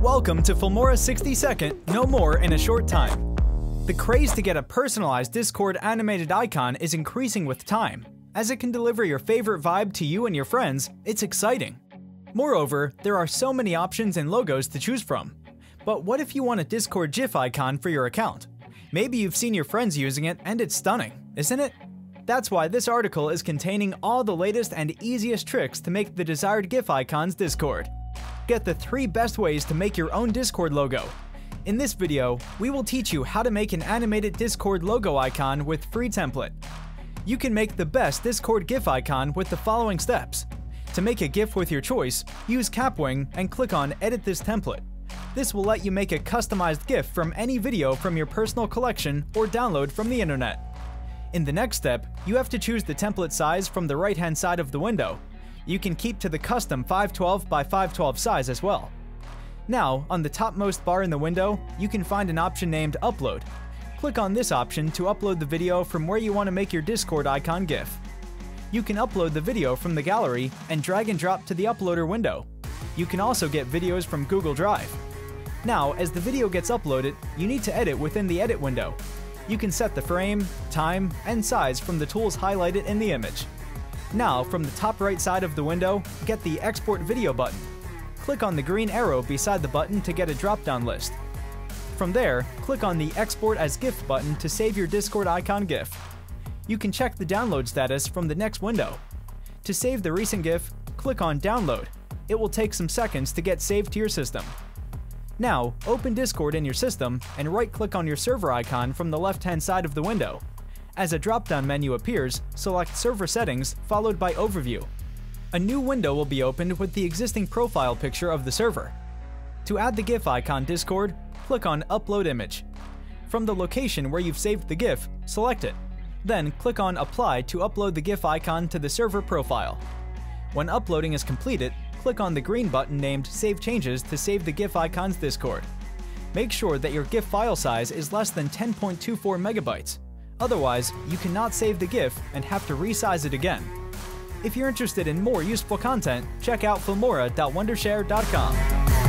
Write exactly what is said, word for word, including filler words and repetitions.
Welcome to Filmora sixty second, no more in a short time. The craze to get a personalized Discord animated icon is increasing with time. As it can deliver your favorite vibe to you and your friends, it's exciting. Moreover, there are so many options and logos to choose from. But what if you want a Discord GIF icon for your account? Maybe you've seen your friends using it and it's stunning, isn't it? That's why this article is containing all the latest and easiest tricks to make the desired GIF icons Discord. Get the three best ways to make your own Discord logo. In this video, we will teach you how to make an animated Discord logo icon with free template. You can make the best Discord GIF icon with the following steps. To make a GIF with your choice, use Capwing and click on Edit this template. This will let you make a customized GIF from any video from your personal collection or download from the internet. In the next step, you have to choose the template size from the right-hand side of the window. You can keep to the custom five twelve by five twelve size as well. Now, on the topmost bar in the window, you can find an option named Upload. Click on this option to upload the video from where you want to make your Discord icon GIF. You can upload the video from the gallery and drag and drop to the uploader window. You can also get videos from Google Drive. Now, as the video gets uploaded, you need to edit within the edit window. You can set the frame, time, and size from the tools highlighted in the image. Now, from the top right side of the window, get the Export Video button. Click on the green arrow beside the button to get a drop-down list. From there, click on the Export as GIF button to save your Discord icon GIF. You can check the download status from the next window. To save the recent GIF, click on Download. It will take some seconds to get saved to your system. Now, open Discord in your system and right-click on your server icon from the left-hand side of the window. As a drop-down menu appears, select Server Settings, followed by Overview. A new window will be opened with the existing profile picture of the server. To add the GIF icon Discord, click on Upload Image. From the location where you've saved the GIF, select it. Then click on Apply to upload the GIF icon to the server profile. When uploading is completed, click on the green button named Save Changes to save the GIF icons Discord. Make sure that your GIF file size is less than ten point two four megabytes. Otherwise, you cannot save the GIF and have to resize it again. If you're interested in more useful content, check out filmora dot wondershare dot com.